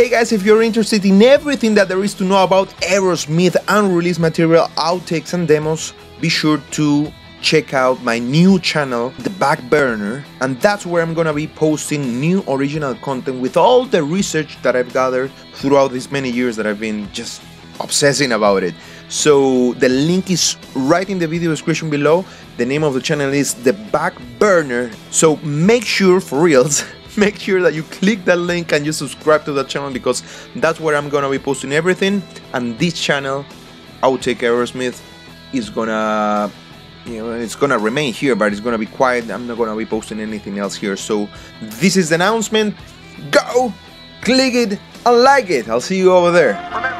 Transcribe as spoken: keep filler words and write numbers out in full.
Hey guys, if you're interested in everything that there is to know about Aerosmith, unreleased material, outtakes and demos, be sure to check out my new channel, The Backburner, and that's where I'm gonna be posting new original content with all the research that I've gathered throughout these many years that I've been just obsessing about it. So the link is right in the video description below. The name of the channel is The Backburner, so make sure, for reals, make sure that you click that link and you subscribe to that channel, because that's where I'm gonna be posting everything. And this channel, Outtake Aerosmith, is gonna, you know, it's gonna remain here, but it's gonna be quiet. I'm not gonna be posting anything else here. So this is the announcement. Go click it and like it. I'll see you over there.